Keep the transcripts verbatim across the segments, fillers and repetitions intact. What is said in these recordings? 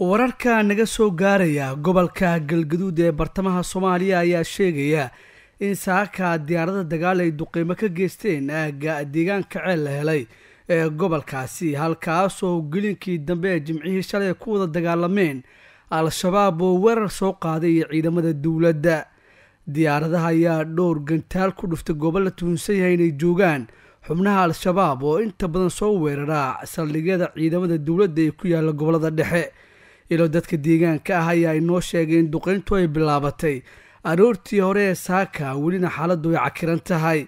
wararka naga soo gaaraya gobolka Galmudug ee bartamaha Soomaaliya ayaa sheegaya in saaka diyaarada dagaal ay duqeymo ka geysteen aaga deegaanka ceel helay ee gobolkaasi halkaas oo gilinkii dambe jimcihii shalay ku wada dagaalameen Al-Shabaab oo weerar soo qaaday ciidamada dawladda diyaaradaha ayaa dhowr gantaal ku dhuftay gobol la tuunsan yahay inay joogaan xubnaha Al-Shabaab oo inta badan soo weerara saldhigyada ciidamada dawladda ee ku yaala gobolada dhexe ilo dadka deegaanka ah ayaa inoo sheegeen duqeyntu ay bilaabatay aroortii hore ee saaka welina xaaladdu way cakiran tahay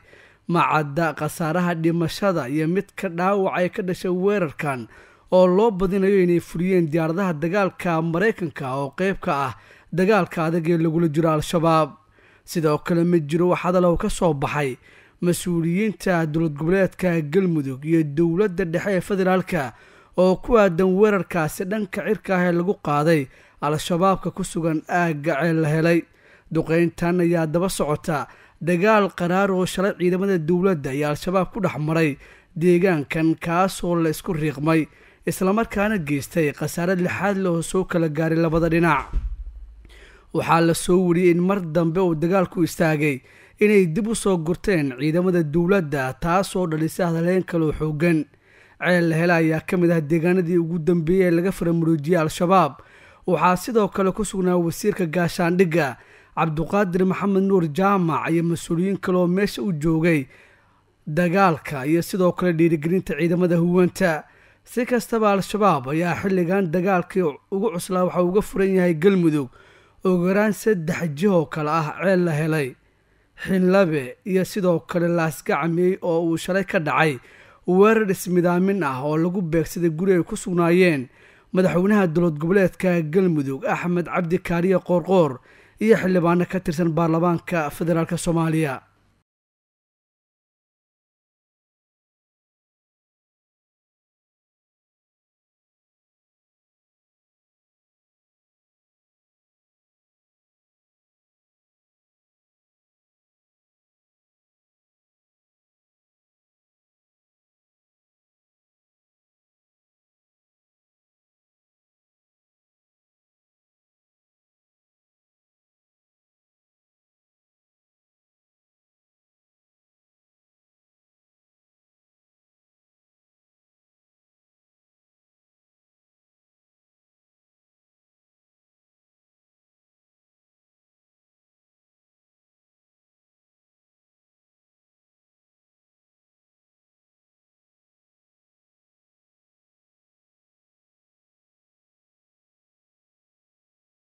macada qasaaraha dhimashada iyo mid ka dhaawac ay ka dhashay weerarkan oo loo badinayo inay furiyeen diyaaradaha dagaalka Mareykanka oo qayb ka ah dagaalka adag ee lagula jiro Al-Shabaab sidoo kale ma jiro wax hadal ka soo baxay mas-uuliyiinta dowlad goboleedka Galmudug iyo dowladda dhexe ee federaalka oo ku aadan weerarkaasi dhanka cirka ah ee lagu qaaday Al-Shabaabka ku sugan aaga ceel helay duqeyntan ayaa daba socota dagaal qaraar oo shalay ciidamada dawladda iyo Al-Shabaab ku dhaxmaray deegaankan kaas oo la isku riiqmay isla markaana geystay qasaarad lixaad loo soo kala gaaray labada dhinac waxaa la soo wariyay in mar dambe uu dagaalku istaagay inay dib u soo gurteen ciidamada dawladda taas oo dhalisay hadalleen kala xoogan ceel helay ayaa ka mid ah deegaanadii ugu dambeeyay laga faramuujiyay Al-Shabaab waxaa sidoo kale ku sugnaa wasiirka gaashaandhigga cabduqaadir maxamed nuur jaamac iyo mas-uuliyiin kale oo meesha u joogay dagaalka iyo sidoo kale dhiirigelinta ciidamada huwanta si kastaba Al-Shabaab ayaa xilligan dagaalkii ugu cuslaa waxa uga furan yahay Galmudug ugu yaraan saddex jiho kale ah ceel la helay xinlabe iyo sidoo kale laasgacmey oo uu shalay ka dhacay weerar ismidaamin ah oo lagu beegsaday guri ay ku sugnaayeen madaxweynaha dowlad goboleedka Galmudug Ahmed Cabdi Kariyo Qorqor iyo xildhibaano ka tirsan baarlamaanka federaalka Soomaaliya.